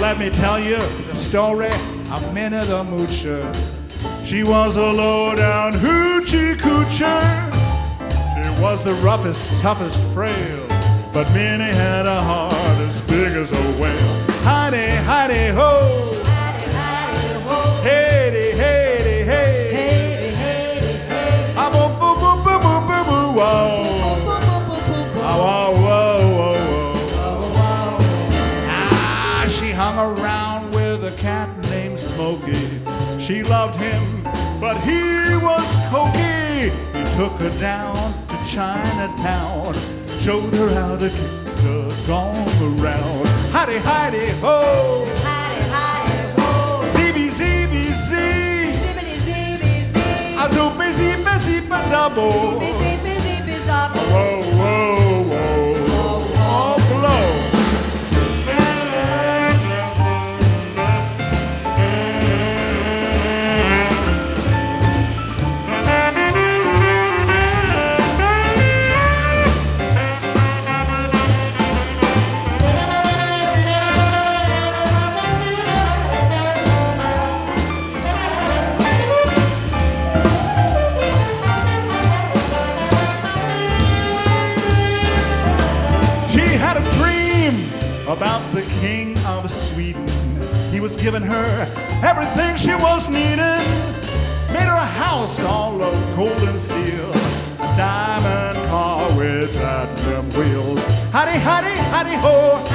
Let me tell you the story of Minnie the Moocher. She was a low-down hoochie-coocher. She was the roughest, toughest frail, but Minnie had a heart as big as a whale. Hidey, hidey, ho! Hidey, hidey, hey! Ah, boo, boo, boo, boo, boo, boo, boo, whoa! Ah, whoa, whoa! Hung around with a cat named Smokey. She loved him, but he was cokey. He took her down to Chinatown, showed her how to kick the gong around. Hidey, hidey, ho! Hidey, hidey, ho! Zeeby, zeeby, zee! Zibbity, zeeby, zee! A zoopy, zeeby, zeeby, zabo! Zeeby, zeeby, zeeby, zabo! Whoa, whoa, whoa! About the King of Sweden. He was giving her everything she was needing. Made her a house all of gold and steel, a diamond car with platinum wheels. Hidey, hidey, hidey, ho!